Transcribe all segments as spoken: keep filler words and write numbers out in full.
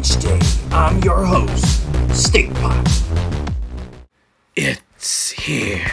Launch Day. I'm your host, Stinkpot. It's here.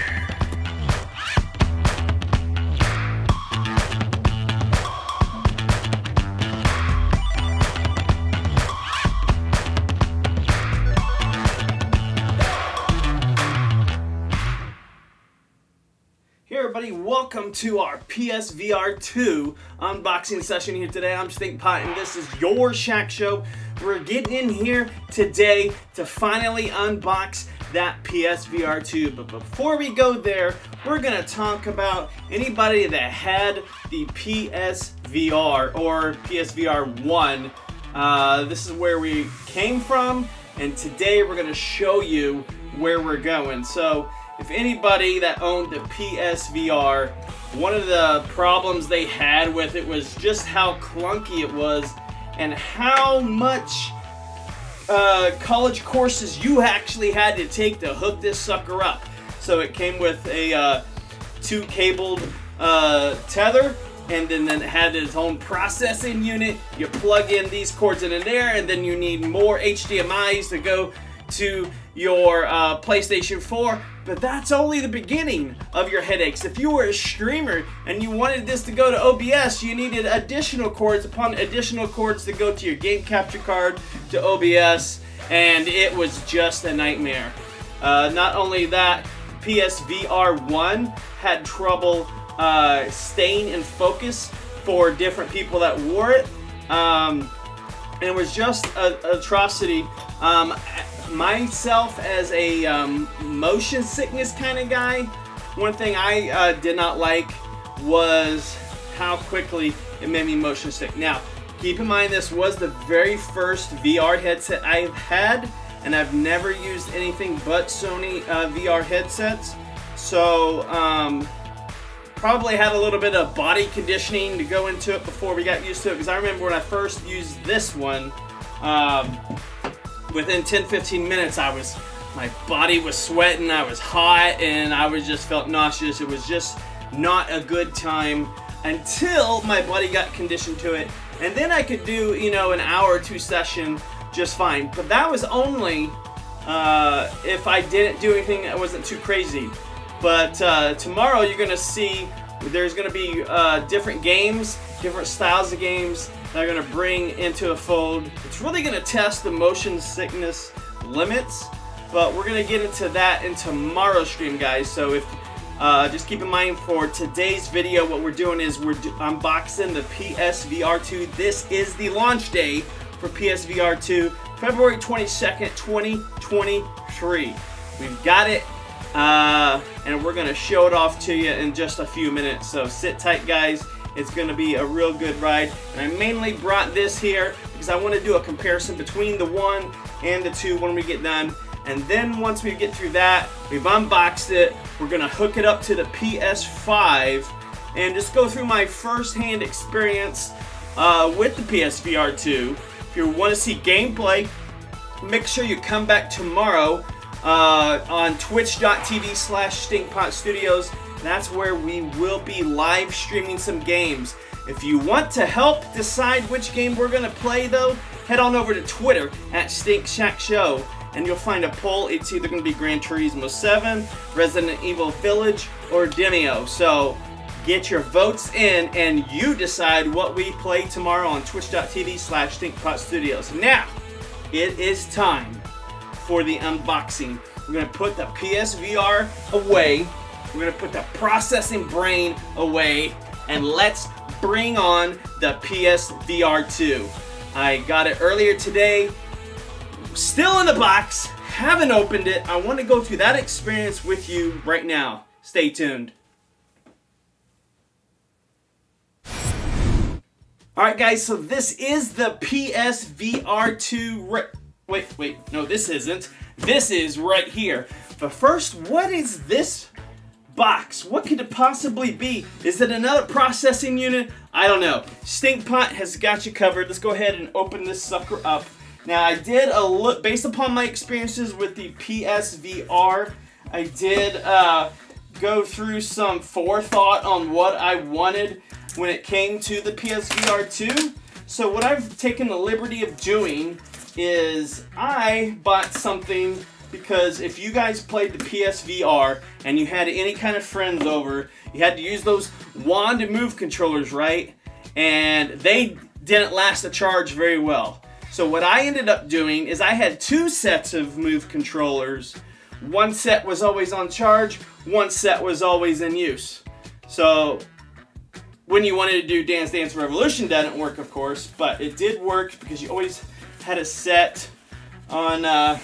Welcome to our P S V R two unboxing session here today. I'm Stinkpot and this is your Shack Show. We're getting in here today to finally unbox that P S V R two. But before we go there, we're going to talk about anybody that had the P S V R or P S V R one. Uh, this is where we came from, and today we're going to show you where we're going. So if anybody that owned the P S V R, one of the problems they had with it was just how clunky it was and how much uh, college courses you actually had to take to hook this sucker up. So it came with a uh, two cabled uh, tether, and then, then it had its own processing unit. You plug in these cords in and there, and then you need more H D M Is to go to your uh, PlayStation four. But that's only the beginning of your headaches. If you were a streamer and you wanted this to go to O B S, you needed additional cords upon additional cords to go to your game capture card, to O B S, and it was just a nightmare. Uh, not only that, P S V R one had trouble uh, staying in focus for different people that wore it. Um, and it was just an atrocity. Um, Myself as a um, motion sickness kind of guy, one thing I uh, did not like was how quickly it made me motion sick. Now, keep in mind this was the very first V R headset I've had, and I've never used anything but Sony uh, V R headsets. So, um, probably had a little bit of body conditioning to go into it before we got used to it, because I remember when I first used this one, um, within ten fifteen minutes I was, my body was sweating, I was hot, and I was just felt nauseous. It was just not a good time until my body got conditioned to it, and then I could do, you know, an hour or two session just fine. But that was only uh, if I didn't do anything that wasn't too crazy. But uh, tomorrow you're gonna see there's gonna be uh, different games, different styles of games that are gonna bring into a fold. It's really gonna test the motion sickness limits, but we're gonna get into that in tomorrow's stream, guys. So if uh, just keep in mind for today's video, what we're doing is we're do unboxing the P S V R two. This is the launch day for P S V R two, February twenty-second, twenty twenty-three. We've got it, uh, and we're gonna show it off to you in just a few minutes. So sit tight, guys. It's going to be a real good ride, and I mainly brought this here because I want to do a comparison between the one and the two when we get done, and then once we get through that, we've unboxed it, we're going to hook it up to the P S five and just go through my first-hand experience uh, with the P S V R two. If you want to see gameplay, make sure you come back tomorrow uh, on twitch dot t v slash Stink Pot Studios. That's where we will be live streaming some games. If you want to help decide which game we're going to play, though, head on over to Twitter at Stink Shack Show, and you'll find a poll. It's either going to be Gran Turismo seven, Resident Evil Village, or Demeo. So get your votes in, and you decide what we play tomorrow on twitch dot t v slash Stink Pot Studios. Now, it is time for the unboxing. We're going to put the P S V R away. We're going to put the processing brain away, and let's bring on the P S V R two. I got it earlier today, still in the box, haven't opened it. I want to go through that experience with you right now. Stay tuned. Alright guys, so this is the P S V R two. Wait, wait, no this isn't. This is right here. But first, what is this box? What could it possibly be? Is it another processing unit? I don't know. Stinkpot has got you covered. Let's go ahead and open this sucker up. Now, I did a look based upon my experiences with the P S V R. I did uh, go through some forethought on what I wanted when it came to the P S V R two. So what I've taken the liberty of doing is I bought something because if you guys played the P S V R and you had any kind of friends over, you had to use those wand and move controllers, right? And they didn't last the charge very well. So what I ended up doing is I had two sets of move controllers. One set was always on charge, one set was always in use. So when you wanted to do Dance Dance Revolution, doesn't work, of course, but it did work because you always had a set on uh,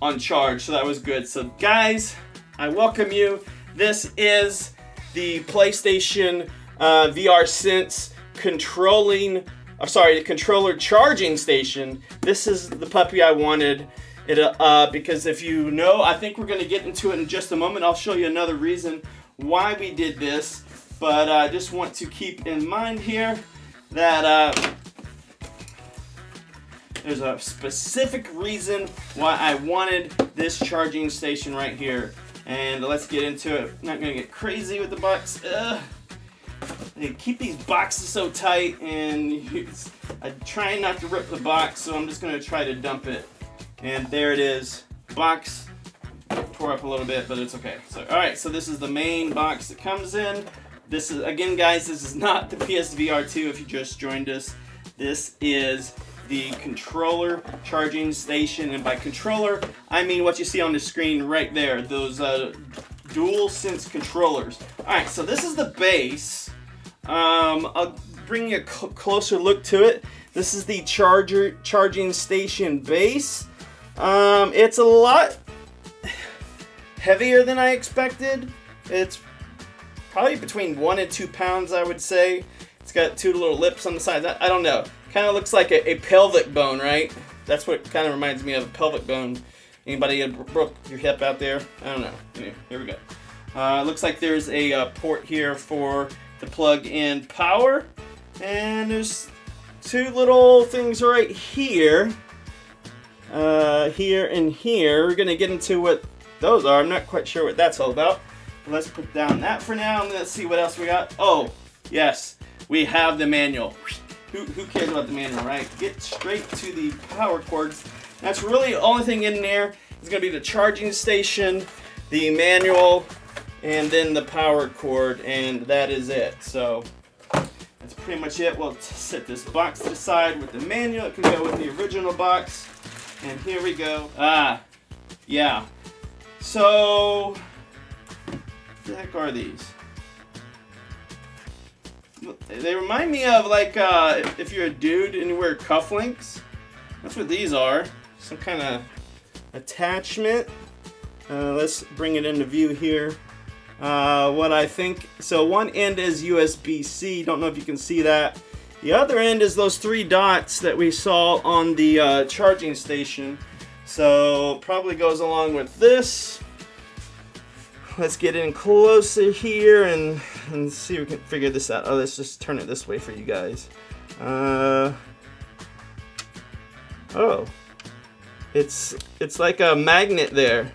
on charge, so that was good. So guys, I welcome you. This is the PlayStation uh, V R Sense controlling, I'm sorry, the controller charging station. This is the puppy I wanted. It uh, because if you know, I think we're going to get into it in just a moment. I'll show you another reason why we did this, but I uh, just want to keep in mind here that uh, there's a specific reason why I wanted this charging station right here, and let's get into it. I'm not going to get crazy with the box. Ugh. They keep these boxes so tight, and I'm trying not to rip the box, so I'm just going to try to dump it. And there it is. Box tore up a little bit, but it's okay. So, all right, so this is the main box that comes in. This is, again, guys, this is not the P S V R two if you just joined us. This is the controller charging station. And by controller, I mean what you see on the screen right there, those uh, DualSense controllers. All right, so this is the base. Um, I'll bring you a cl- closer look to it. This is the charger charging station base. Um, it's a lot heavier than I expected. It's probably between one and two pounds, I would say. It's got two little lips on the sides. I, I don't know. Kind of looks like a, a pelvic bone, right? That's what kind of reminds me of a pelvic bone. Anybody broke your hip out there? I don't know. Anyway, here we go. Uh, looks like there's a uh, port here for the plug-in power, and there's two little things right here. Uh, here and here. We're gonna get into what those are. I'm not quite sure what that's all about. Let's put down that for now and let's see what else we got. Oh, yes, we have the manual. Who, who cares about the manual, right? Get straight to the power cords. That's really the only thing in there. It's gonna be the charging station, the manual, and then the power cord, and that is it. So that's pretty much it. We'll set this box to the side with the manual. It can go with the original box. And here we go. Ah, yeah. So, what the heck are these? They remind me of like uh, if you're a dude and you wear cufflinks. That's what these are. Some kind of attachment. Uh, let's bring it into view here. Uh, what I think. So one end is U S B C. Don't know if you can see that. The other end is those three dots that we saw on the uh, charging station. So probably goes along with this. Let's get in closer here and, and see if we can figure this out. Oh, let's just turn it this way for you guys. Uh, oh, it's, it's like a magnet there.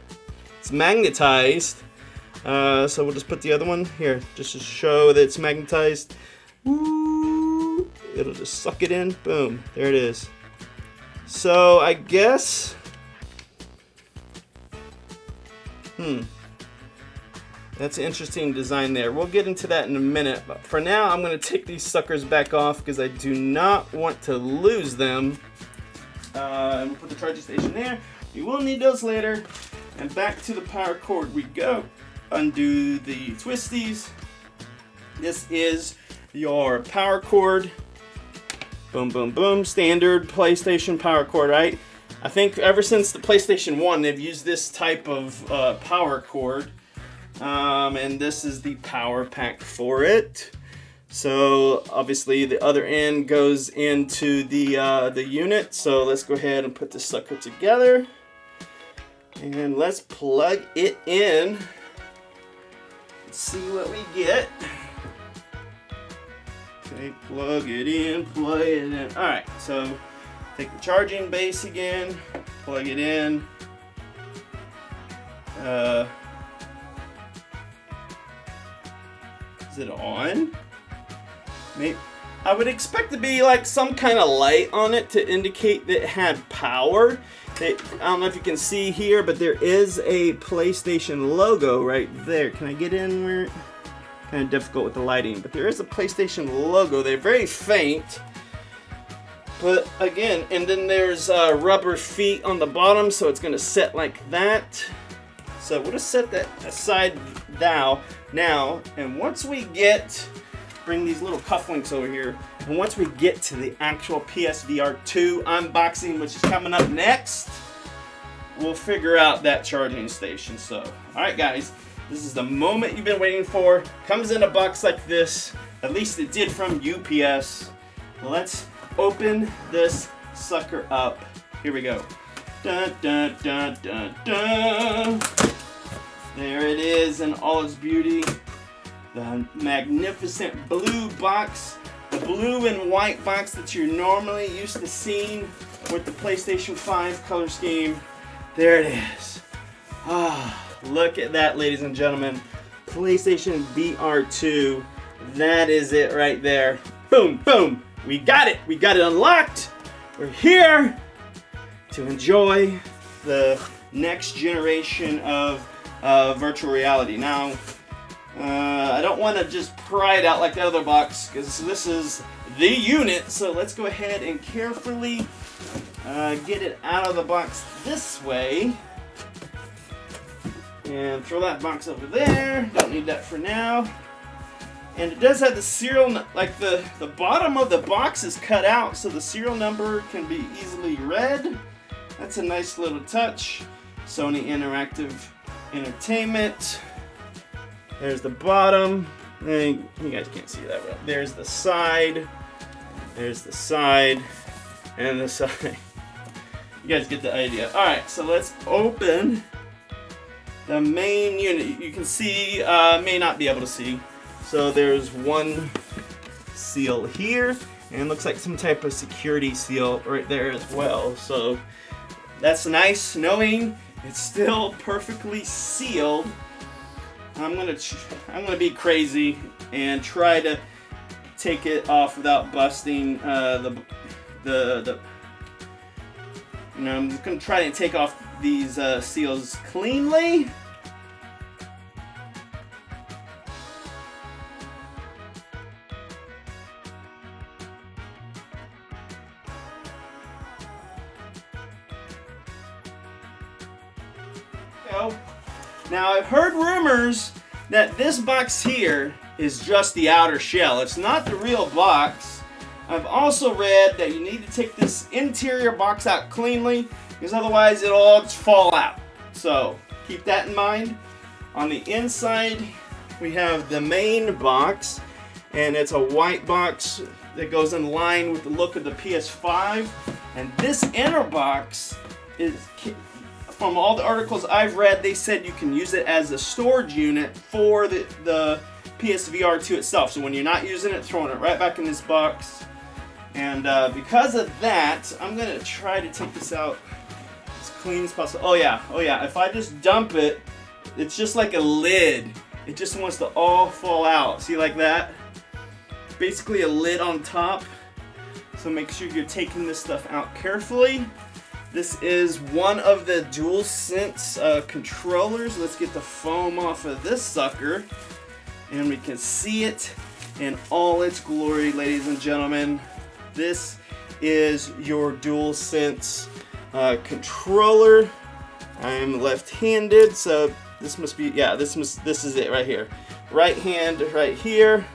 It's magnetized. Uh, so we'll just put the other one here just to show that it's magnetized. Woo. It'll just suck it in. Boom. There it is. So I guess. Hmm. That's an interesting design there. We'll get into that in a minute. But for now, I'm going to take these suckers back off because I do not want to lose them. Uh, and we'll put the charging station there. We will need those later. And back to the power cord we go. Undo the twisties. This is your power cord. Boom, boom, boom. Standard PlayStation power cord, right? I think ever since the PlayStation one, they've used this type of uh, power cord. Um, and this is the power pack for it. So obviously the other end goes into the, uh, the unit. So let's go ahead and put this sucker together. And let's plug it in. Let's see what we get. Okay, plug it in, plug it in. All right, so take the charging base again, plug it in. Uh, is it on? Maybe, I would expect to be like some kind of light on it to indicate that it had power. It, I don't know if you can see here, but there is a PlayStation logo right there. Can I get in where? Kind of difficult with the lighting, but there is a PlayStation logo. They're very faint, but again, and then there's uh, rubber feet on the bottom, so it's going to set like that. So we'll just set that aside now, now, and once we get, bring these little cufflinks over here, and once we get to the actual P S V R two unboxing, which is coming up next, we'll figure out that charging station. So, all right, guys. This is the moment you've been waiting for. Comes in a box like this. At least it did from U P S. Let's open this sucker up. Here we go. Dun, dun, dun, dun, dun. There it is in all its beauty. The magnificent blue box. The blue and white box that you're normally used to seeing with the PlayStation five color scheme. There it is. Ah. Look at that, ladies and gentlemen. PlayStation V R two. That is it right there. Boom, boom. We got it. We got it unlocked. We're here to enjoy the next generation of uh, virtual reality. Now, uh, I don't want to just pry it out like the other box because this is the unit. So let's go ahead and carefully uh, get it out of the box this way. And throw that box over there. Don't need that for now. And it does have the serial, like the, the bottom of the box is cut out so the serial number can be easily read. That's a nice little touch. Sony Interactive Entertainment. There's the bottom. And you guys can't see that well. There's the side. There's the side. And the side. You guys get the idea. All right, so let's open the main unit. You can see, uh, may not be able to see. So there's one seal here, and it looks like some type of security seal right there as well. So that's nice knowing it's still perfectly sealed. I'm gonna, I'm gonna be crazy and try to take it off without busting uh, the, the, the. You know, I'm just gonna try to take off these uh, seals cleanly. Now I've heard rumors that this box here is just the outer shell. It's not the real box. I've also read that you need to take this interior box out cleanly, because otherwise it'll all just fall out. So keep that in mind. On the inside, we have the main box, and it's a white box that goes in line with the look of the P S five. And this inner box is, from all the articles I've read, they said you can use it as a storage unit for the, the P S V R two itself. So when you're not using it, throwing it right back in this box. And uh, because of that, I'm gonna try to take this out clean as possible. Oh yeah, oh yeah, if I just dump it, it's just like a lid. It just wants to all fall out. See, like that? Basically a lid on top. So make sure you're taking this stuff out carefully. This is one of the DualSense uh, controllers. Let's get the foam off of this sucker. And we can see it in all its glory, ladies and gentlemen. This is your DualSense Uh, controller. I am left-handed, so this must be, yeah, this must, this is it right here. Right hand right here,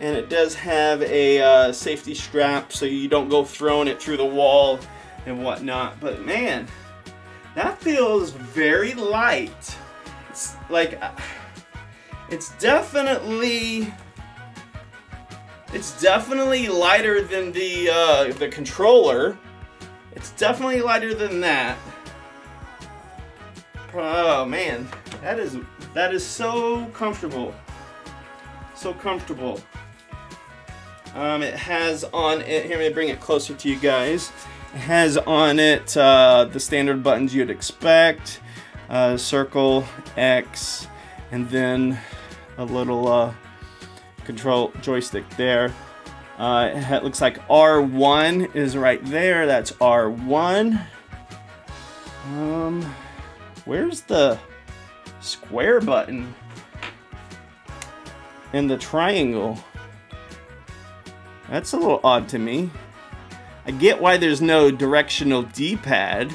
and it does have a uh, safety strap so you don't go throwing it through the wall and whatnot. But man, that feels very light. It's like, it's definitely, it's definitely lighter than the uh, the controller. It's definitely lighter than that. Oh man, that is that is so comfortable, so comfortable. Um, it has on it. Here, let me bring it closer to you guys. It has on it uh, the standard buttons you'd expect: uh, circle, X, and then a little uh, control joystick there. Uh, it looks like R one is right there. That's R one. Um, where's the square button and the triangle? That's a little odd to me. I get why there's no directional D-pad.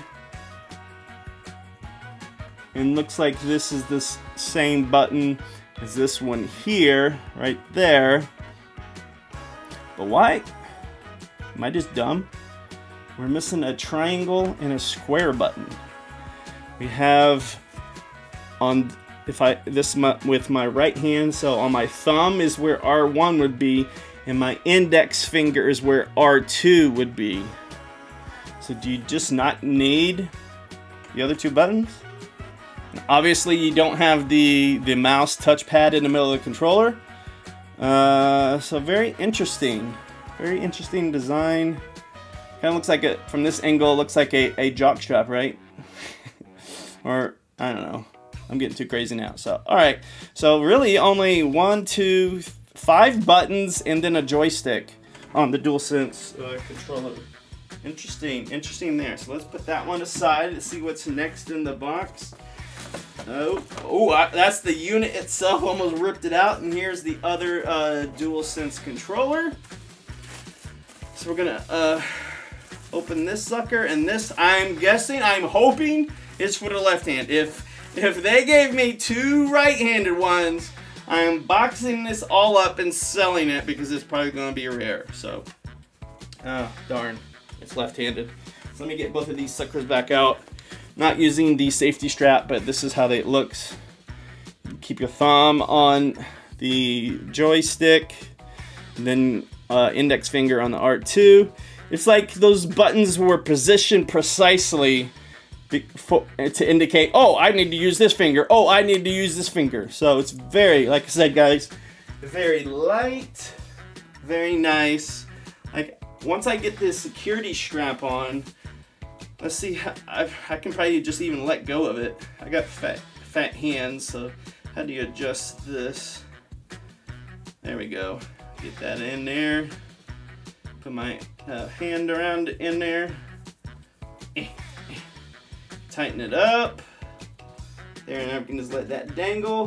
And looks like this is this same button as this one here, right there. But why? Am I just dumb? We're missing a triangle and a square button. We have on if I this my, with my right hand, so on my thumb is where R one would be, and my index finger is where R two would be. So do you just not need the other two buttons? Obviously, you don't have the, the mouse touchpad in the middle of the controller. Uh, so very interesting. Very interesting design. Kind of looks like it, from this angle, it looks like a, a jock strap, right? Or, I don't know. I'm getting too crazy now. So, alright. So really only one, two, five buttons and then a joystick on the DualSense uh, controller. Interesting. Interesting there. So let's put that one aside and see what's next in the box. Oh, oh I, that's the unit itself, almost ripped it out, and here's the other uh, DualSense controller. So we're gonna uh, open this sucker, and this, I'm guessing, I'm hoping, is for the left hand. If, if they gave me two right-handed ones, I am boxing this all up and selling it because it's probably gonna be rare, so. Oh, darn, it's left-handed. So let me get both of these suckers back out. Not using the safety strap, but this is how they, it looks. Keep your thumb on the joystick, and then uh, index finger on the R two. It's like those buttons were positioned precisely before, to indicate, oh, I need to use this finger. Oh, I need to use this finger. So it's very, like I said, guys, very light, very nice. Like once I get this security strap on, let's see, I, I can probably just even let go of it. I got fat, fat hands, so how do you adjust this? There we go. Get that in there. Put my uh, hand around in there. Eh, eh. Tighten it up. There, and I can just let that dangle.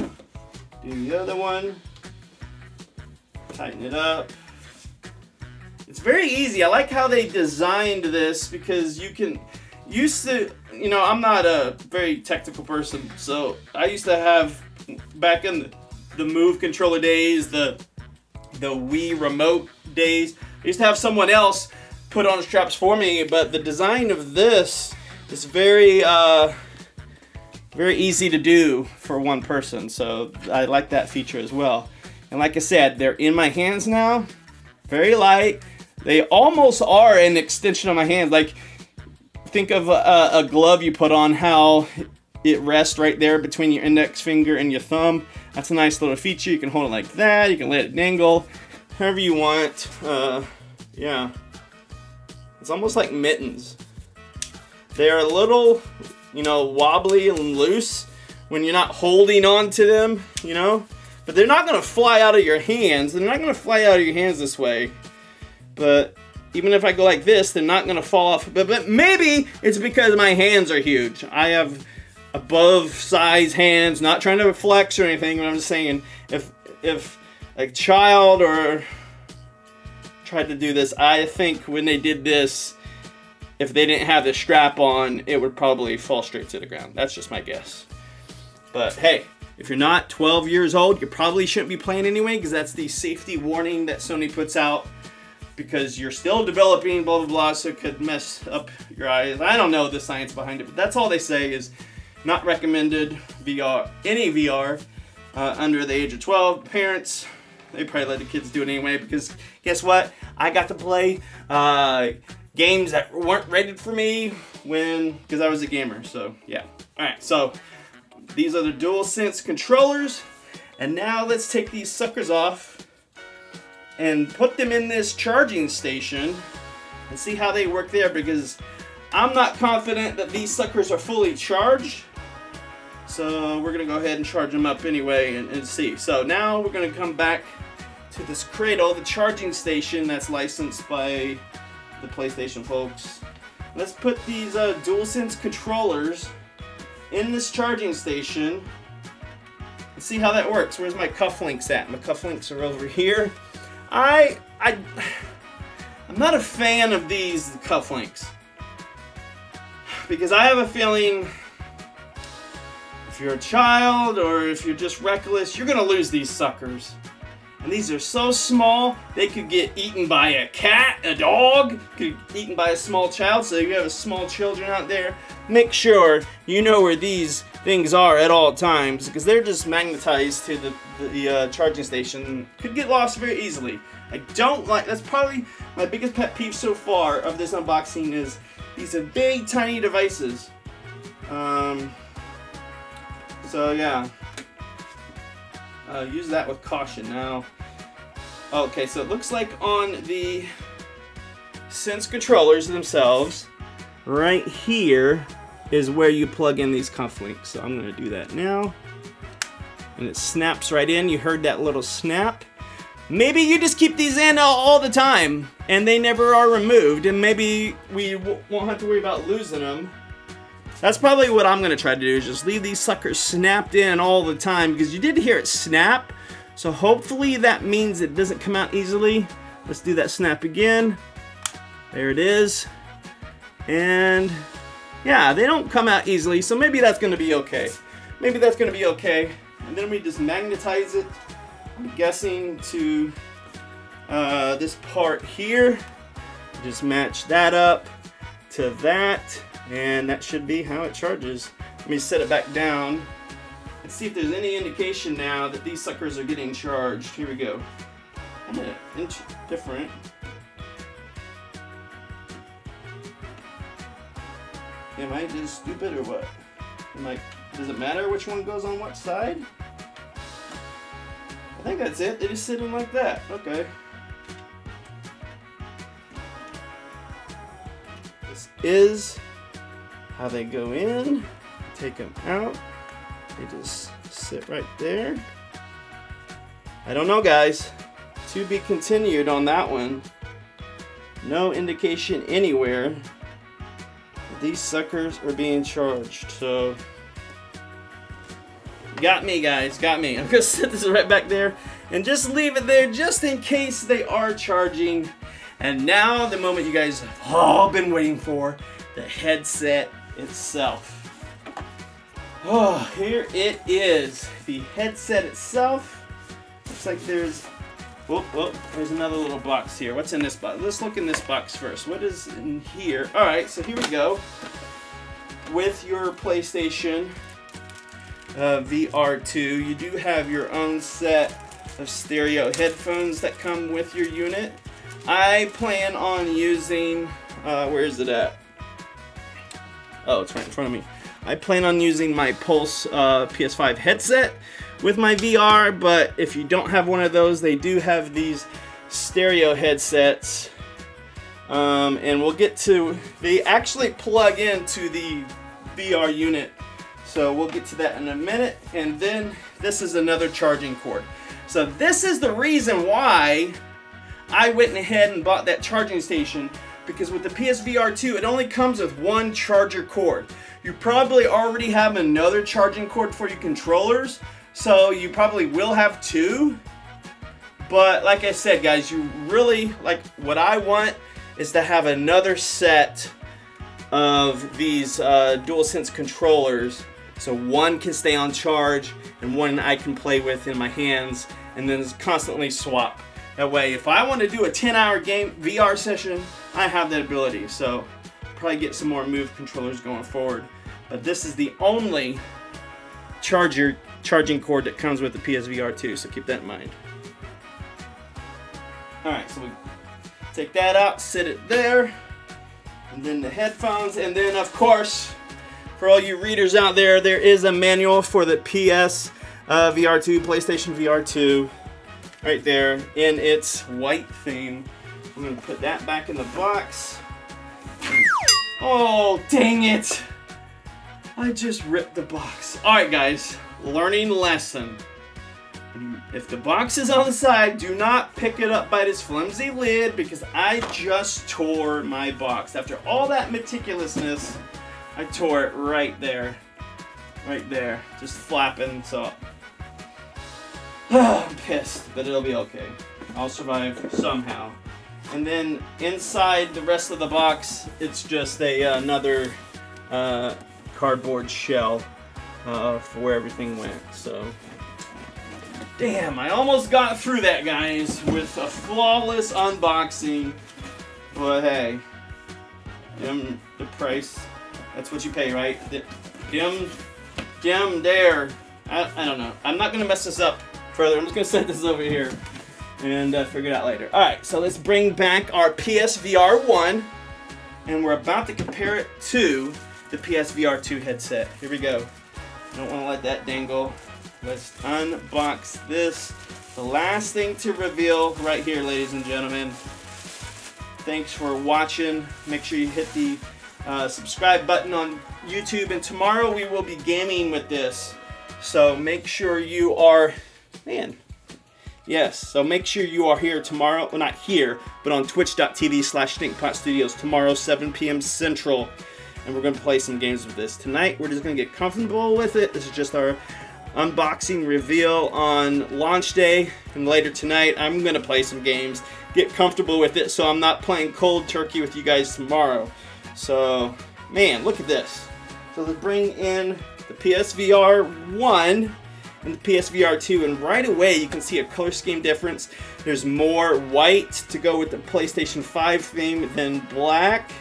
Do the other one. Tighten it up. It's very easy. I like how they designed this because you can... Used to, you know, I'm not a very technical person, so I used to have, back in the, the Move controller days, the the Wii remote days, I used to have someone else put on straps for me, but the design of this is very, uh, very easy to do for one person, so I like that feature as well. And like I said, they're in my hands now, very light, they almost are an extension of my hand, like... Think of a, a glove you put on, how it rests right there between your index finger and your thumb. That's a nice little feature. You can hold it like that. You can let it dangle, however you want. Uh, yeah. It's almost like mittens. They're a little, you know, wobbly and loose when you're not holding on to them, you know. But they're not going to fly out of your hands. They're not going to fly out of your hands this way. But... Even if I go like this, they're not going to fall off. But, but maybe it's because my hands are huge. I have above size hands, not trying to flex or anything, but I'm just saying if, if a child or tried to do this, I think when they did this, if they didn't have the strap on, it would probably fall straight to the ground. That's just my guess. But hey, if you're not twelve years old, you probably shouldn't be playing anyway because that's the safety warning that Sony puts out. Because you're still developing, blah, blah, blah, so it could mess up your eyes. I don't know the science behind it, but that's all they say is not recommended V R, any V R, uh, under the age of twelve. Parents, they probably let the kids do it anyway, because guess what? I got to play uh, games that weren't rated for me when, because I was a gamer, so yeah. All right, so these are the DualSense controllers, and now let's take these suckers off and put them in this charging station and see how they work there, because I'm not confident that these suckers are fully charged. So we're gonna go ahead and charge them up anyway and, and see. So now we're gonna come back to this cradle, the charging station that's licensed by the PlayStation folks. Let's put these uh, DualSense controllers in this charging station and see how that works. Where's my cufflinks at? My cufflinks are over here. I, I, I'm not a fan of these cufflinks because I have a feeling if you're a child or if you're just reckless, you're gonna lose these suckers. And these are so small, they could get eaten by a cat, a dog, could get eaten by a small child. So if you have small children out there, make sure you know where these things are at all times because they're just magnetized to the, the uh, charging station. Could get lost very easily. I don't like, that's probably my biggest pet peeve so far of this unboxing is these are big, tiny devices. Um... So yeah, uh, use that with caution now. Okay, so it looks like on the Sense controllers themselves, right here is where you plug in these cufflinks. So I'm gonna do that now. And it snaps right in, you heard that little snap. Maybe you just keep these in all, all the time and they never are removed and maybe we w won't have to worry about losing them. That's probably what I'm gonna try to do, is just leave these suckers snapped in all the time because you did hear it snap. So hopefully that means it doesn't come out easily. Let's do that snap again. There it is. And yeah, they don't come out easily, so maybe that's gonna be okay. Maybe that's gonna be okay. And then we just magnetize it, I'm guessing, to uh, this part here. Just match that up to that. And that should be how it charges. Let me set it back down and see if there's any indication now that these suckers are getting charged. Here we go. I'm an inch different. Am I just stupid or what? I'm like, does it matter which one goes on what side? I think that's it. They just sit in like that. Okay. This is how they go in, take them out, they just sit right there. I don't know, guys, to be continued on that one. No indication anywhere that these suckers are being charged, so got me, guys, got me. I'm gonna set this right back there and just leave it there just in case they are charging. And now the moment you guys have all been waiting for, the headset itself. Oh, here it is, the headset itself. Looks like there's, whoop, whoop, there's another little box here. What's in this box? Let's look in this box first. What is in here? All right, so here we go. With your PlayStation uh, V R two, you do have your own set of stereo headphones that come with your unit. I plan on using, uh, where is it at? Oh, it's right in front of me. I plan on using my Pulse uh, P S five headset with my V R, but if you don't have one of those, they do have these stereo headsets. Um, and we'll get to, they actually plug into the V R unit. So we'll get to that in a minute. And then this is another charging cord. So this is the reason why I went ahead and bought that charging station, because with the P S V R two, it only comes with one charger cord. You probably already have another charging cord for your controllers, so you probably will have two. But like I said, guys, you really, like what I want is to have another set of these uh, DualSense controllers, so one can stay on charge and one I can play with in my hands and then constantly swap. That way, if I want to do a ten hour game V R session, I have that ability. So probably get some more Move controllers going forward. But this is the only charger charging cord that comes with the P S V R two, so keep that in mind. Alright, so we take that out, sit it there, and then the headphones, and then of course, for all you readers out there, there is a manual for the P S V R two, PlayStation V R two, right there in its white theme. I'm gonna put that back in the box. Oh, dang it! I just ripped the box. Alright, guys, learning lesson. If the box is on the side, do not pick it up by this flimsy lid, because I just tore my box. After all that meticulousness, I tore it right there. Right there. Just flapping, so... I'm pissed, but it'll be okay. I'll survive somehow. And then inside the rest of the box, it's just a uh, another uh, cardboard shell uh, for where everything went. So, damn, I almost got through that, guys, with a flawless unboxing. But hey, damn the price. That's what you pay, right? Damn, damn dare. I, I don't know. I'm not gonna mess this up further. I'm just gonna set this over here and uh, figure it out later. Alright, so let's bring back our P S V R one, and we're about to compare it to the P S V R two headset. Here we go. Don't want to let that dangle. Let's unbox this. The last thing to reveal right here, ladies and gentlemen. Thanks for watching. Make sure you hit the uh, subscribe button on YouTube, and tomorrow we will be gaming with this. So make sure you are... Man... Yes, so make sure you are here tomorrow, well not here, but on twitch dot t v slash Stink Pot Studios tomorrow, seven p m Central, and we're going to play some games with this. Tonight, we're just going to get comfortable with it. This is just our unboxing reveal on launch day, and later tonight, I'm going to play some games, get comfortable with it, so I'm not playing cold turkey with you guys tomorrow. So, man, look at this. So they bring in the P S V R one. And the P S V R two, and right away you can see a color scheme difference. There's more white to go with the PlayStation five theme than black,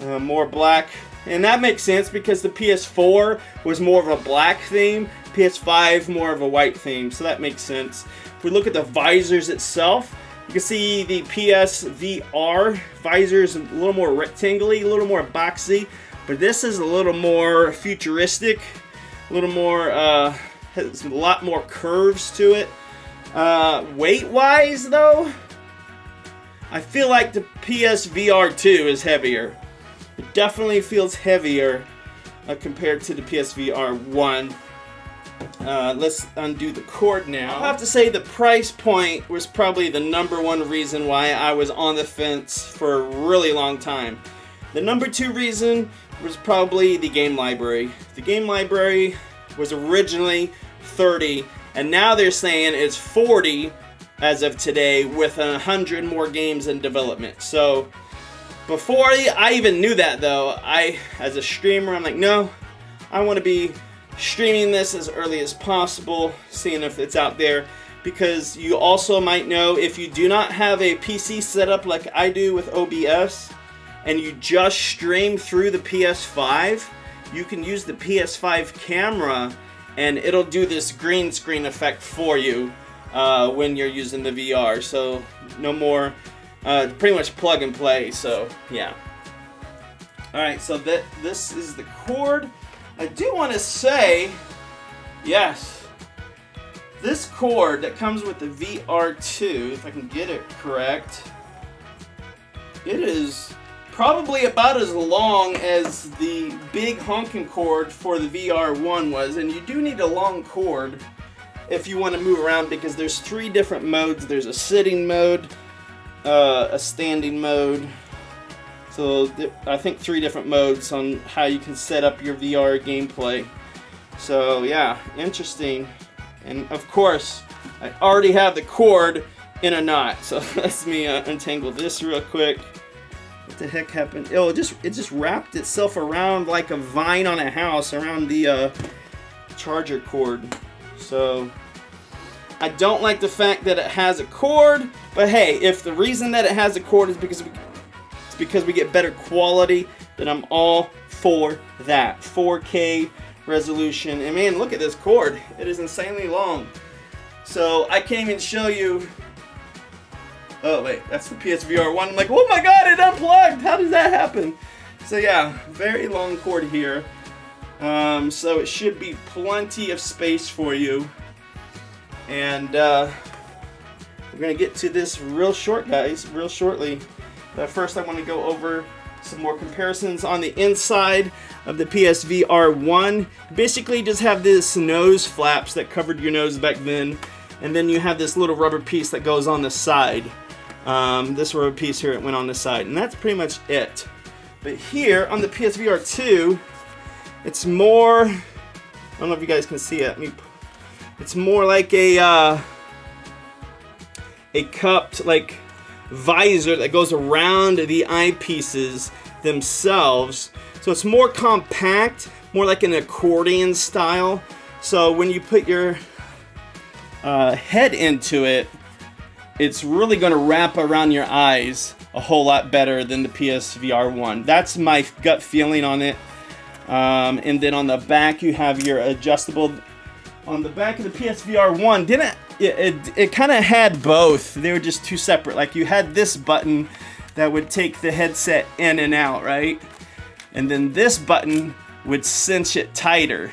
uh, more black, and that makes sense because the P S four was more of a black theme, P S five more of a white theme, so that makes sense. If we look at the visors itself, you can see the P S V R visor is a little more rectangly, a little more boxy, but this is a little more futuristic, a little more... Uh, has a lot more curves to it. Uh, weight-wise, though, I feel like the P S V R two is heavier. It definitely feels heavier uh, compared to the P S V R one. Uh, let's undo the cord now. I'll have to say the price point was probably the number one reason why I was on the fence for a really long time. The number two reason was probably the game library. The game library... was originally thirty, and now they're saying it's forty as of today with one hundred more games in development. So before I even knew that, though, I, as a streamer, I'm like, no, I want to be streaming this as early as possible, seeing if it's out there, because you also might know if you do not have a P C setup like I do with O B S, and you just stream through the P S five, you can use the P S five camera and it'll do this green screen effect for you uh, when you're using the V R. So no more, uh, pretty much plug and play, so yeah. Alright, so that this is the cord. I do want to say, yes, this cord that comes with the V R two, if I can get it correct, it is... probably about as long as the big honking cord for the V R one was, and you do need a long cord if you want to move around, because there's three different modes. There's a sitting mode, uh, a standing mode, so I think three different modes on how you can set up your V R gameplay. So yeah, interesting. And of course, I already have the cord in a knot, so let me uh, untangle this real quick. What the heck happened? Oh, it just, it just wrapped itself around like a vine on a house around the uh, charger cord. So, I don't like the fact that it has a cord, but hey, if the reason that it has a cord is because we, it's because we get better quality, then I'm all for that. four K resolution, and man, look at this cord. It is insanely long. So, I can't even show you... Oh wait, that's the P S V R one. I'm like, oh my god, it unplugged! How does that happen? So yeah, very long cord here. Um, so it should be plenty of space for you. And uh, we're gonna get to this real short, guys, real shortly. But first I wanna go over some more comparisons on the inside of the P S V R one. Basically just have this nose flaps that covered your nose back then. and then you have this little rubber piece that goes on the side. Um, this rubber piece here, it went on the side, and that's pretty much it. But here on the P S V R two, it's more, I don't know if you guys can see it, it's more like a uh, a cupped like visor that goes around the eyepieces themselves. So it's more compact, more like an accordion style. So when you put your uh, head into it, it's really going to wrap around your eyes a whole lot better than the P S V R one. That's my gut feeling on it. Um, and then on the back, you have your adjustable. On the back of the P S V R one, didn't it, it, it kind of had both. They were just two separate. Like, you had this button that would take the headset in and out, right? And then this button would cinch it tighter.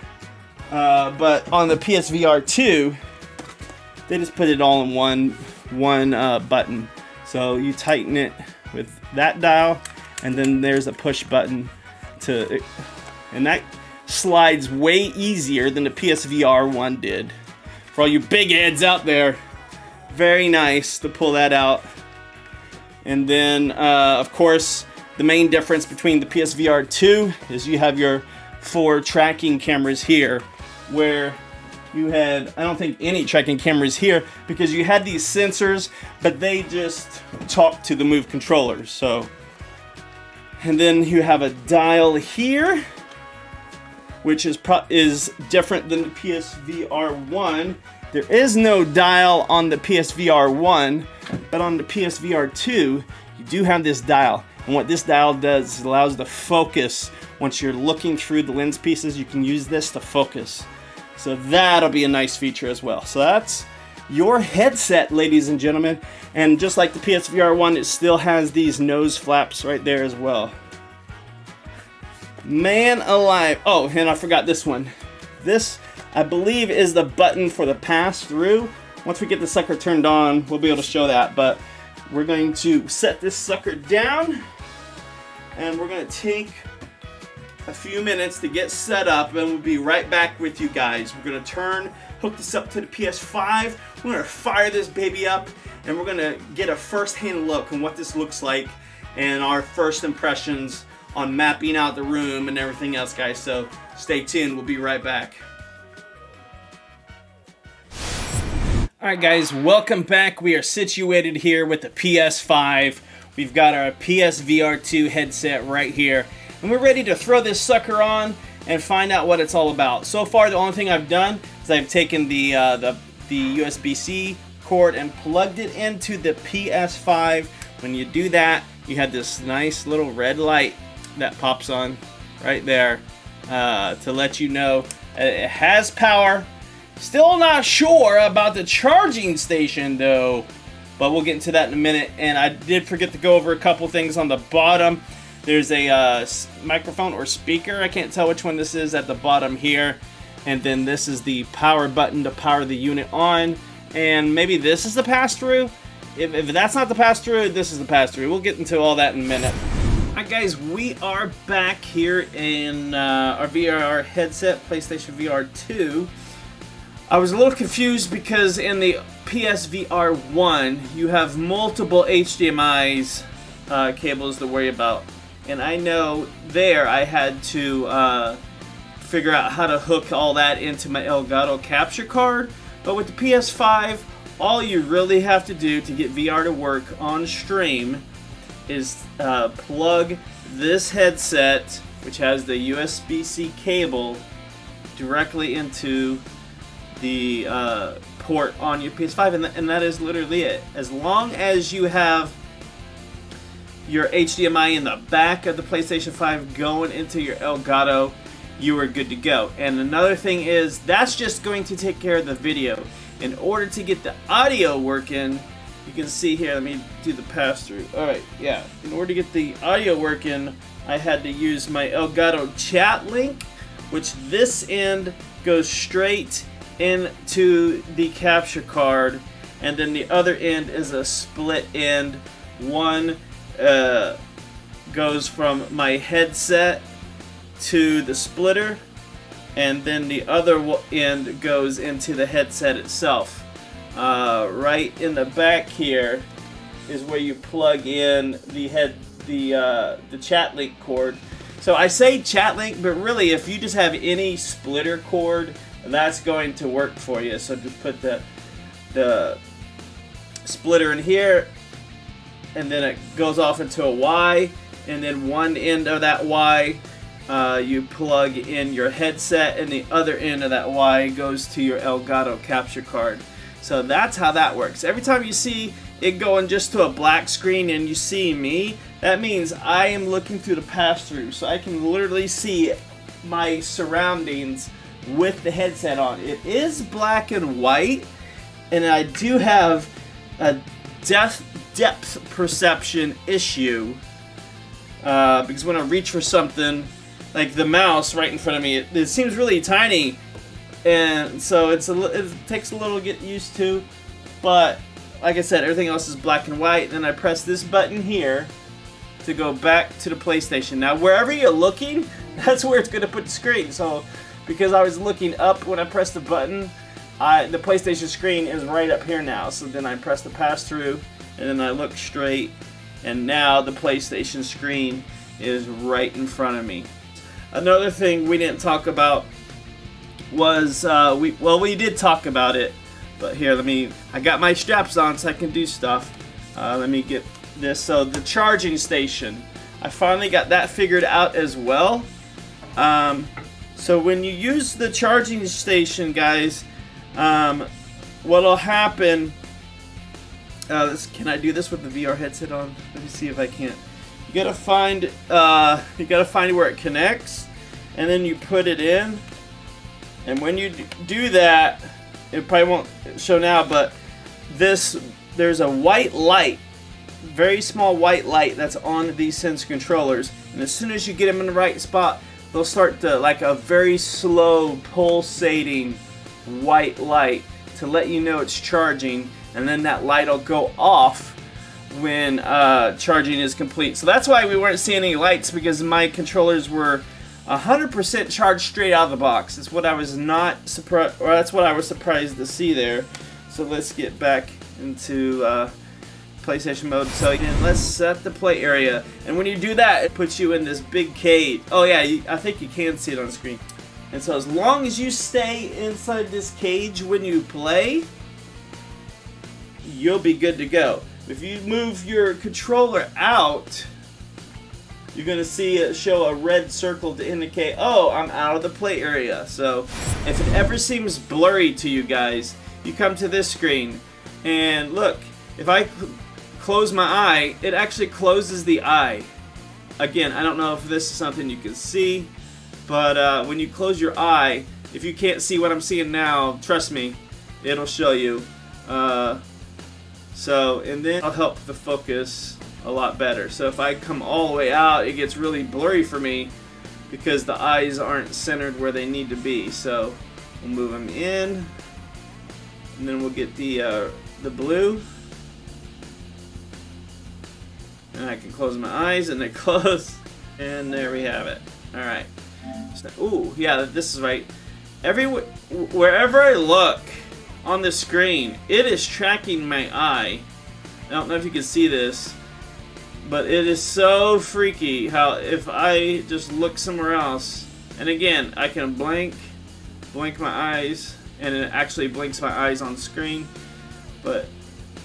Uh, but on the P S V R two, they just put it all in one, one uh, button. So you tighten it with that dial, and then there's a push button to, and that slides way easier than the P S V R one did. For all you big heads out there, very nice to pull that out. And then, uh, of course, the main difference between the P S V R two is you have your four tracking cameras here, where you had, I don't think, any tracking cameras here, because you had these sensors, but they just talk to the Move controllers. So, and then you have a dial here, which is pro is different than the P S V R one. There is no dial on the P S V R one, but on the P S V R two, you do have this dial. And what this dial does is allows the focus. Once you're looking through the lens pieces, you can use this to focus. So that'll be a nice feature as well. So that's your headset, ladies and gentlemen. And just like the P S V R one, it still has these nose flaps right there as well. Man alive. Oh, and I forgot this one. This, I believe, is the button for the pass-through. Once we get the sucker turned on, we'll be able to show that. But we're going to set this sucker down, and we're going to take a few minutes to get set up, and we'll be right back with you guys. We're gonna turn, hook this up to the P S five, we're gonna fire this baby up, and we're gonna get a first-hand look on what this looks like and our first impressions on mapping out the room and everything else, guys. So stay tuned, we'll be right back. Alright guys, welcome back. We are situated here with the P S five. We've got our P S V R two headset right here, and we're ready to throw this sucker on and find out what it's all about. So far, the only thing I've done is I've taken the, uh, the, the U S B C cord and plugged it into the P S five. When you do that, you have this nice little red light that pops on right there uh, to let you know it has power. Still not sure about the charging station though, but we'll get into that in a minute. And I did forget to go over a couple things on the bottom. There's a uh, microphone or speaker, I can't tell which one this is, at the bottom here. And then this is the power button to power the unit on. And maybe this is the pass-through? If, if that's not the pass-through, this is the pass-through. We'll get into all that in a minute. Alright guys, we are back here in uh, our V R headset, PlayStation V R two. I was a little confused because in the P S V R one, you have multiple H D M Is uh, cables to worry about. And I know there I had to uh, figure out how to hook all that into my Elgato capture card. But with the P S five, all you really have to do to get V R to work on stream is uh, plug this headset, which has the U S B C cable, directly into the uh, port on your P S five. And, th and that is literally it. As long as you have your H D M I in the back of the PlayStation five going into your Elgato, you are good to go. And another thing is, that's just going to take care of the video. In order to get the audio working, you can see here, let me do the pass-through. Alright, yeah. In order to get the audio working, I had to use my Elgato ChatLink, which this end goes straight into the capture card, and then the other end is a split end. One Uh, goes from my headset to the splitter, and then the other end goes into the headset itself. uh, right in the back here is where you plug in the head, the uh, the ChatLink cord. So I say ChatLink, but really, if you just have any splitter cord, that's going to work for you. So just put the the splitter in here, and then it goes off into a Y, and then one end of that Y uh, you plug in your headset, and the other end of that Y goes to your Elgato capture card. So that's how that works. Every time you see it going just to a black screen and you see me, that means I am looking through the pass-through, so I can literally see my surroundings with the headset on. It is black and white, and I do have a depth, depth perception issue uh, because when I reach for something, like the mouse right in front of me, it, it seems really tiny, and so it's a, it takes a little to get used to, but like I said, everything else is black and white. Then I press this button here to go back to the PlayStation. Now, wherever you're looking, that's where it's going to put the screen. So, because I was looking up when I pressed the button, I, the PlayStation screen is right up here now. So then I press the pass-through, and then I look straight, and now the PlayStation screen is right in front of me. Another thing we didn't talk about was, uh, we well, we did talk about it. But here, let me, I got my straps on so I can do stuff. Uh, let me get this. So the charging station, I finally got that figured out as well. Um, so when you use the charging station, guys, um, what'll happen, uh, this, can I do this with the V R headset on? Let me see if I can't. You gotta find, uh, you gotta find where it connects, and then you put it in. And when you do that, it probably won't show now, but this, there's a white light, very small white light that's on these Sense controllers, and as soon as you get them in the right spot, they'll start to, like a very slow pulsating white light to let you know it's charging, and then that light will go off when uh, charging is complete. So that's why we weren't seeing any lights, because my controllers were one hundred percent charged straight out of the box. That's what I was not surprised, or that's what I was surprised to see there. So let's get back into uh, PlayStation mode. So again, let's set the play area. And when you do that, it puts you in this big cage. Oh yeah, you, I think you can see it on screen. And so as long as you stay inside this cage when you play, you'll be good to go. If you move your controller out, you're going to see it show a red circle to indicate, oh, I'm out of the play area. So if it ever seems blurry to you guys, you come to this screen, and look, if I close my eye, it actually closes the eye. Again, I don't know if this is something you can see, but uh, when you close your eye, if you can't see what I'm seeing now, trust me, it'll show you. Uh, so, and then it'll help the focus a lot better. So if I come all the way out, it gets really blurry for me because the eyes aren't centered where they need to be. So we'll move them in, and then we'll get the uh, the blue, and I can close my eyes, and they close, and there we have it. All right. So, ooh, yeah, this is right. Every wherever I look on the screen, it is tracking my eye. I don't know if you can see this, but it is so freaky how if I just look somewhere else, and again, I can blink, blink my eyes, and it actually blinks my eyes on screen. But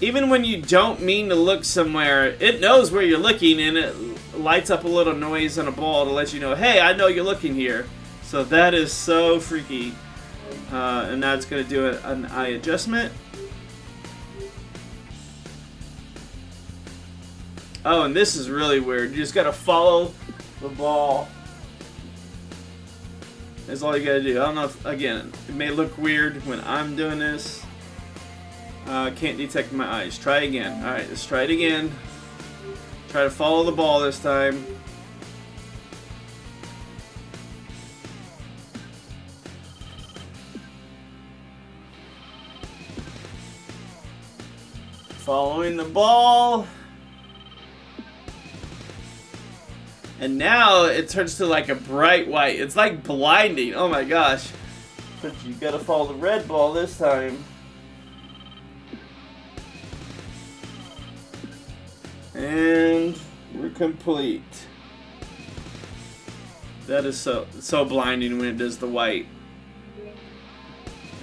even when you don't mean to look somewhere, it knows where you're looking, and it lights up a little noise on a ball to let you know, hey, I know you're looking here. So that is so freaky. Uh, and now it's gonna do an eye adjustment. Oh, and this is really weird. You just gotta follow the ball. That's all you gotta do. I don't know if, again, it may look weird when I'm doing this. Uh, can't detect my eyes. Try again. Alright, let's try it again. Try to follow the ball this time. Following the ball. And now it turns to like a bright white. It's like blinding. Oh my gosh. But you gotta follow the red ball this time. And we're complete. That is so so blinding when it does the white.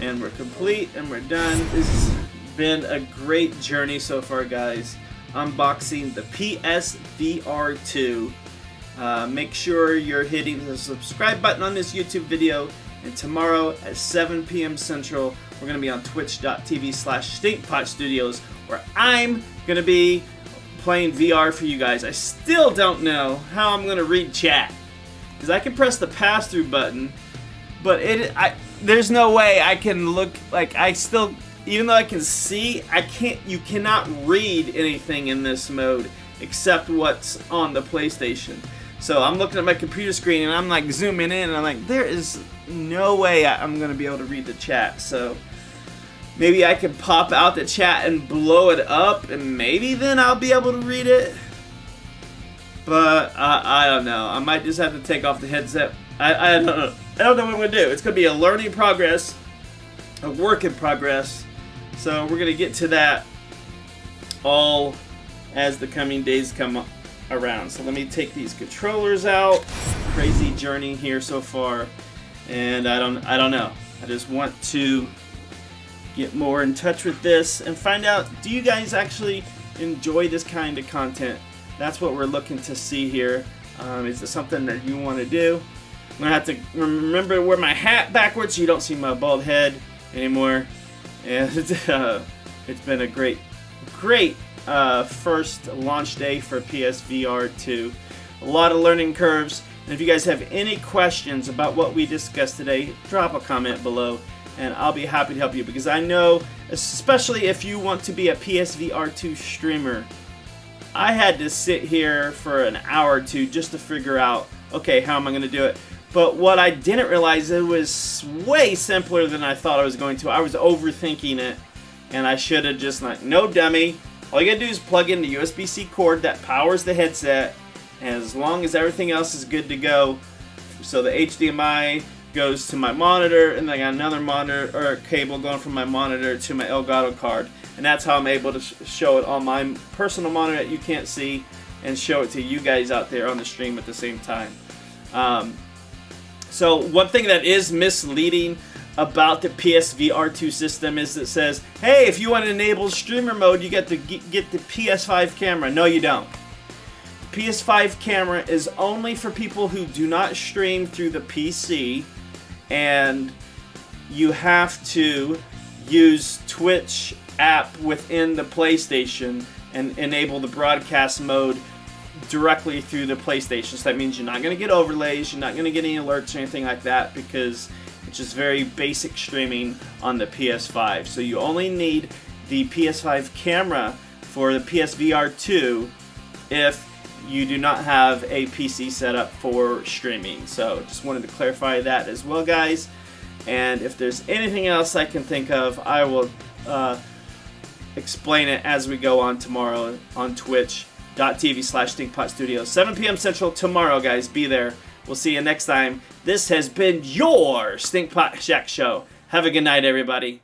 And we're complete and we're done. This has been a great journey so far, guys. Unboxing the P S V R two. Uh, make sure you're hitting the subscribe button on this YouTube video, and tomorrow at seven P M Central we're going to be on twitch dot T V slash Stink Pot Studios, where I'm going to be playing V R for you guys. I still don't know how I'm going to read chat, because I can press the pass-through button, but it I, there's no way I can look, like I still, even though I can see, I can't, you cannot read anything in this mode except what's on the PlayStation. So I'm looking at my computer screen and I'm like zooming in and I'm like, there is no way I'm going to be able to read the chat. So maybe I can pop out the chat and blow it up and maybe then I'll be able to read it. But uh, I don't know. I might just have to take off the headset. I, I don't know. I don't know what I'm going to do. It's going to be a learning progress, a work in progress. So we're going to get to that all as the coming days come up. Around. So let me take these controllers out. Crazy journey here so far, and I don't I don't know. I just want to get more in touch with this and find out, do you guys actually enjoy this kind of content? That's what we're looking to see here. Um, is it something that you want to do? I'm gonna have to remember to wear my hat backwards so you don't see my bald head anymore. And uh, it's been a great great Uh, first launch day for P S V R two. A lot of learning curves, and if you guys have any questions about what we discussed today, drop a comment below and I'll be happy to help you, because I know, especially if you want to be a P S V R two streamer, I had to sit here for an hour or two just to figure out, okay, how am I going to do it? But what I didn't realize, it was way simpler than I thought I was going to. I was overthinking it, and I should have just, like, no dummy. All you gotta do is plug in the U S B C cord that powers the headset, and as long as everything else is good to go, so the H D M I goes to my monitor, and I got another monitor or cable going from my monitor to my Elgato card, and that's how I'm able to sh show it on my personal monitor that you can't see, and show it to you guys out there on the stream at the same time. Um, so one thing that is misleading about the P S V R two system is it says, hey, if you want to enable streamer mode, you get to get the P S five camera. No, you don't. The P S five camera is only for people who do not stream through the P C, and you have to use Twitch app within the PlayStation and enable the broadcast mode directly through the PlayStation. So that means you're not going to get overlays, you're not going to get any alerts or anything like that, because which is very basic streaming on the P S five. So you only need the P S five camera for the P S V R two if you do not have a P C set up for streaming. So just wanted to clarify that as well, guys. And if there's anything else I can think of, I will uh, explain it as we go on tomorrow on twitch dot T V slash Stink Pot Studios. seven P M Central tomorrow, guys. Be there. We'll see you next time. This has been your Stinkpot Shack Show. Have a good night, everybody.